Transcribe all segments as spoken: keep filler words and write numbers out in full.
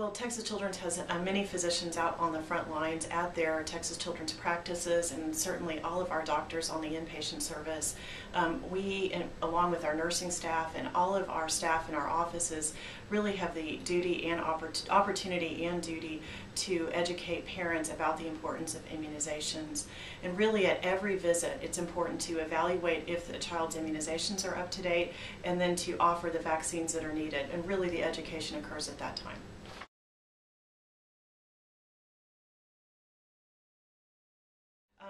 Well, Texas Children's has uh, many physicians out on the front lines at their Texas Children's practices, and certainly all of our doctors on the inpatient service. Um, we, and, along with our nursing staff and all of our staff in our offices, really have the duty and oppor opportunity and duty to educate parents about the importance of immunizations. And really at every visit, it's important to evaluate if the child's immunizations are up to date, and then to offer the vaccines that are needed. And really the education occurs at that time.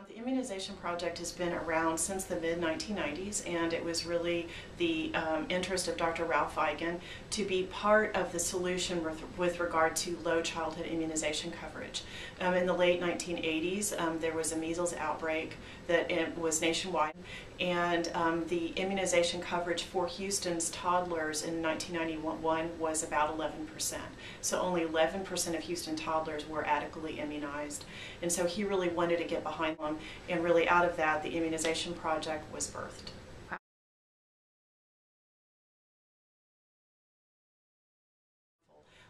The Immunization Project has been around since the mid nineteen nineties, and it was really the um, interest of Doctor Ralph Feigen to be part of the solution with, with regard to low childhood immunization coverage. Um, in the late nineteen eighties, um, there was a measles outbreak that it was nationwide, and um, the immunization coverage for Houston's toddlers in nineteen ninety-one was about eleven percent. So only eleven percent of Houston toddlers were adequately immunized, and so he really wanted to get behind them. And really out of that, the Immunization Project was birthed.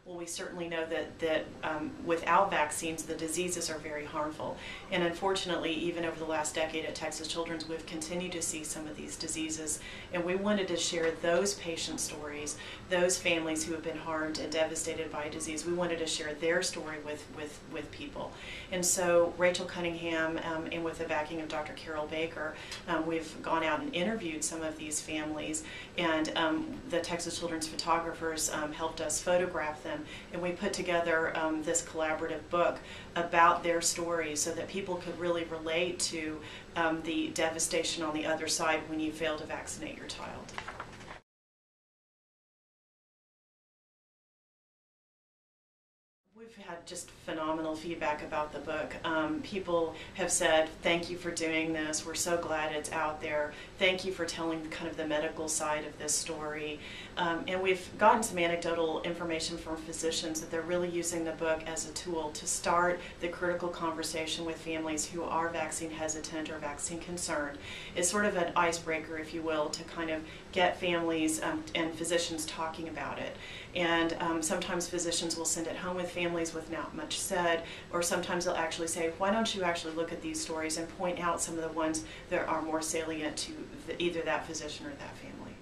Well, we certainly know that, that um, without vaccines, the diseases are very harmful. And unfortunately, even over the last decade at Texas Children's, we've continued to see some of these diseases. And we wanted to share those patient stories, those families who have been harmed and devastated by disease. We wanted to share their story with, with, with people. And so Rachel Cunningham, um, and with the backing of Doctor Carol Baker, um, we've gone out and interviewed some of these families. And um, the Texas Children's photographers um, helped us photograph them. Them. And we put together um, this collaborative book about their stories so that people could really relate to um, the devastation on the other side when you fail to vaccinate your child. We've had just phenomenal feedback about the book. Um, people have said, thank you for doing this, we're so glad it's out there, thank you for telling kind of the medical side of this story. Um, and we've gotten some anecdotal information from physicians that they're really using the book as a tool to start the critical conversation with families who are vaccine hesitant or vaccine concerned. It's sort of an icebreaker, if you will, to kind of get families um, and physicians talking about it. And um, sometimes physicians will send it home with families with not much said, or sometimes they'll actually say, why don't you actually look at these stories and point out some of the ones that are more salient to the, either that physician or that family.